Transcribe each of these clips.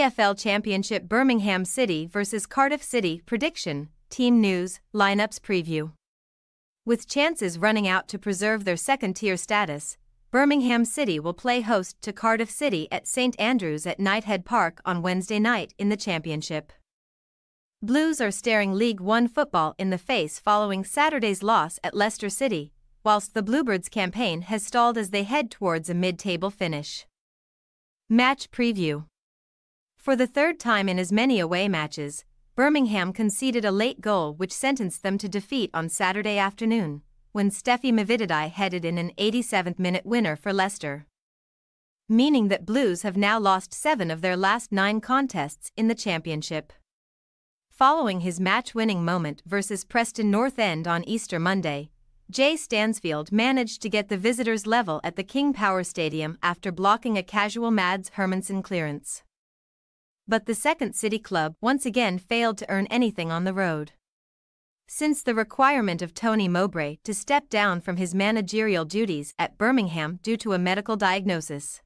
EFL Championship Birmingham City vs Cardiff City prediction, team news, lineups preview. With chances running out to preserve their second-tier status, Birmingham City will play host to Cardiff City at St Andrew's at Knighthead Park on Wednesday night in the Championship. Blues are staring League One football in the face following Saturday's loss at Leicester City, whilst the Bluebirds' campaign has stalled as they head towards a mid-table finish. Match preview. For the third time in as many away matches, Birmingham conceded a late goal which sentenced them to defeat on Saturday afternoon, when Steffi Mavididi headed in an 87th-minute winner for Leicester, meaning that Blues have now lost 7 of their last 9 contests in the Championship. Following his match-winning moment versus Preston North End on Easter Monday, Jay Stansfield managed to get the visitors' level at the King Power Stadium after blocking a casual Mads Hermansen clearance. But the second City club once again failed to earn anything on the road. Since the requirement of Tony Mowbray to step down from his managerial duties at Birmingham due to a medical diagnosis,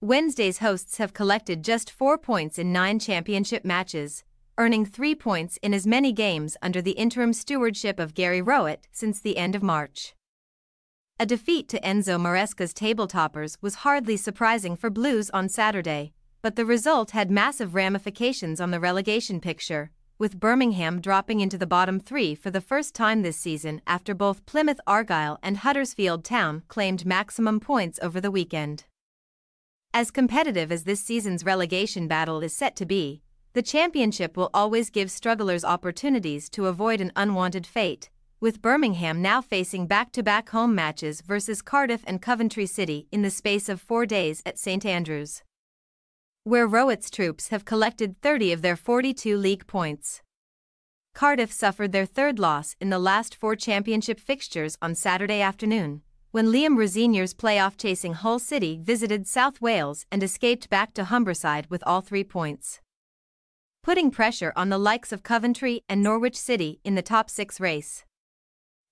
Wednesday's hosts have collected just 4 points in 9 championship matches, earning 3 points in as many games under the interim stewardship of Gary Rowett since the end of March. A defeat to Enzo Maresca's tabletoppers was hardly surprising for Blues on Saturday, but the result had massive ramifications on the relegation picture, with Birmingham dropping into the bottom 3 for the first time this season after both Plymouth Argyle and Huddersfield Town claimed maximum points over the weekend. As competitive as this season's relegation battle is set to be, the Championship will always give strugglers opportunities to avoid an unwanted fate, with Birmingham now facing back-to-back home matches versus Cardiff and Coventry City in the space of 4 days at St Andrews, where Rowett's troops have collected 30 of their 42 league points. Cardiff suffered their third loss in the last 4 championship fixtures on Saturday afternoon, when Liam Rosenior's playoff-chasing Hull City visited South Wales and escaped back to Humberside with all 3 points, putting pressure on the likes of Coventry and Norwich City in the top 6 race.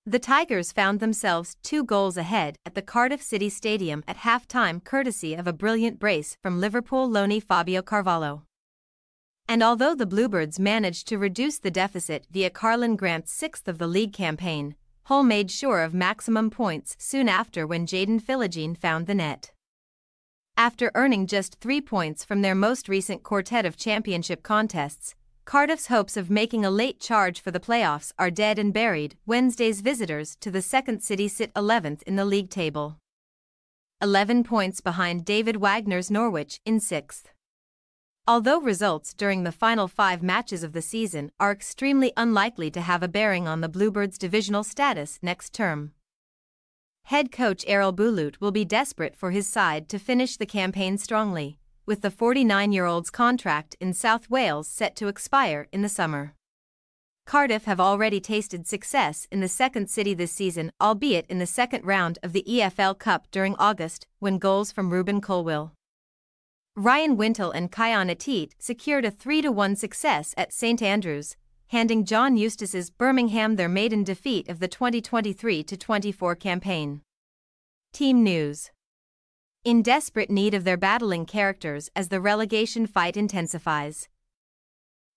The Tigers found themselves 2 goals ahead at the Cardiff City Stadium at half-time courtesy of a brilliant brace from Liverpool loanee Fabio Carvalho. And although the Bluebirds managed to reduce the deficit via Carlin Grant's 6th of the league campaign, Hull made sure of maximum points soon after when Jaden Philogene found the net. After earning just 3 points from their most recent quartet of championship contests, Cardiff's hopes of making a late charge for the playoffs are dead and buried. Wednesday's visitors to the second City sit 11th in the league table, 11 points behind David Wagner's Norwich in 6th. Although results during the final 5 matches of the season are extremely unlikely to have a bearing on the Bluebirds' divisional status next term, head coach Errol Bulut will be desperate for his side to finish the campaign strongly, with the 49-year-old's contract in South Wales set to expire in the summer. Cardiff have already tasted success in the second City this season, albeit in the second round of the EFL Cup during August, when goals from Ruben Colwill, Ryan Wintle and Kion Atit secured a 3-1 success at St Andrews, handing John Eustace's Birmingham their maiden defeat of the 2023-24 campaign. Team news. In desperate need of their battling characters as the relegation fight intensifies,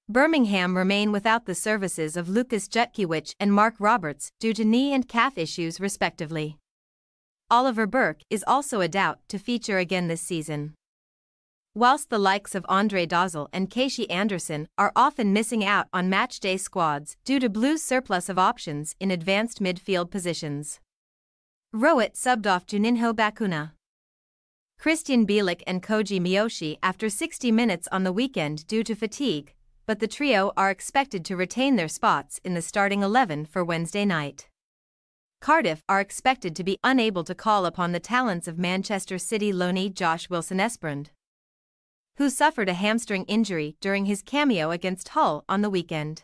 Birmingham remain without the services of Lucas Jutkiewicz and Mark Roberts due to knee and calf issues respectively. Oliver Burke is also a doubt to feature again this season, whilst the likes of Andre Dozzel and Casey Anderson are often missing out on matchday squads due to Blues' surplus of options in advanced midfield positions. Rowett subbed off Juninho Bakuna, Christian Bielik and Koji Miyoshi after 60 minutes on the weekend due to fatigue, but the trio are expected to retain their spots in the starting 11 for Wednesday night. Cardiff are expected to be unable to call upon the talents of Manchester City loanee Josh Wilson-Esperand, who suffered a hamstring injury during his cameo against Hull on the weekend.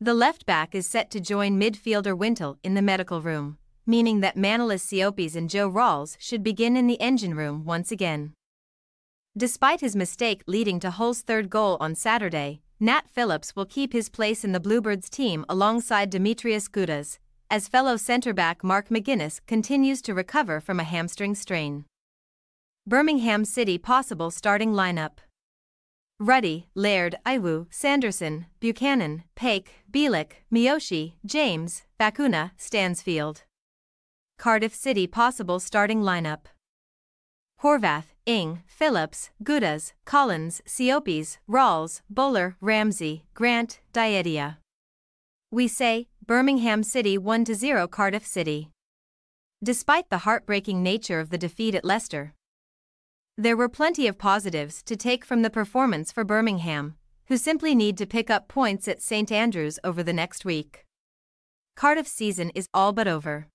The left-back is set to join midfielder Wintle in the medical room, meaning that Manilis Siopis and Joe Rawls should begin in the engine room once again. Despite his mistake leading to Hull's third goal on Saturday, Nat Phillips will keep his place in the Bluebirds team alongside Demetrius Gudas, as fellow centre-back Mark McGuinness continues to recover from a hamstring strain. Birmingham City possible starting lineup. Ruddy, Laird, Iwu, Sanderson, Buchanan, Paik, Bielik, Miyoshi, James, Bakuna, Stansfield. Cardiff City possible starting lineup: Horvath, Ing, Phillips, Gudas, Collins, Siopis, Rawls, Bowler, Ramsey, Grant, Diedia. We say, Birmingham City 1-0 Cardiff City. Despite the heartbreaking nature of the defeat at Leicester, there were plenty of positives to take from the performance for Birmingham, who simply need to pick up points at St Andrew's over the next week. Cardiff's season is all but over,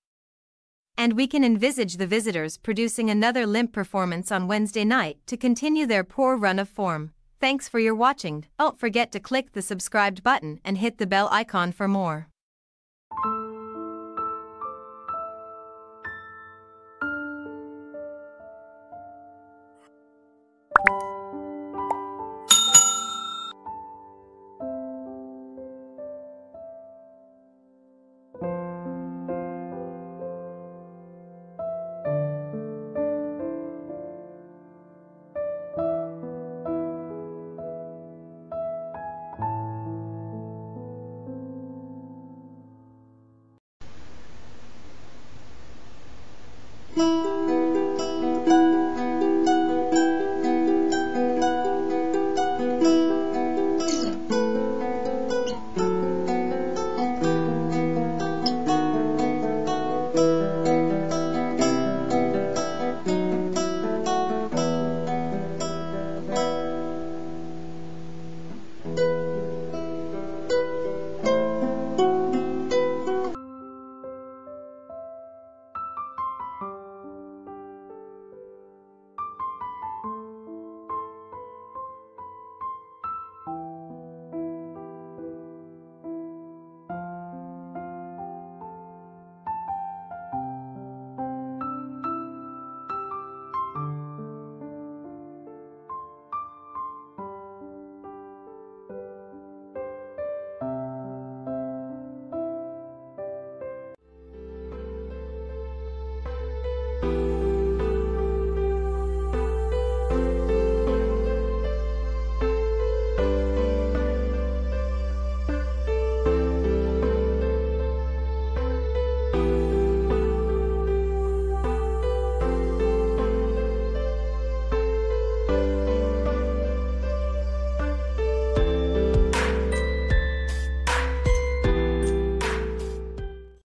and we can envisage the visitors producing another limp performance on Wednesday night to continue their poor run of form. Thanks for your watching. Don't forget to click the subscribe button and hit the bell icon for more.